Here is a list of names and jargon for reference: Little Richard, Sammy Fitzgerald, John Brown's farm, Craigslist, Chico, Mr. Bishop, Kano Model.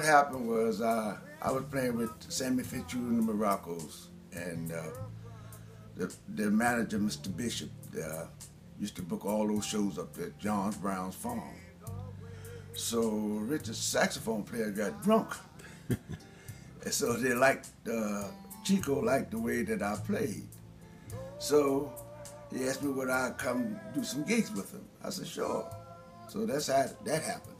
what happened was I was playing with Sammy Fitzgerald and the Moroccos, and the manager, Mr. Bishop, used to book all those shows up at John Brown's farm. So Richard's saxophone player got drunk. And so they liked, Chico liked the way that I played. So he asked me would I come do some gigs with him. I said, sure. So that's how that happened.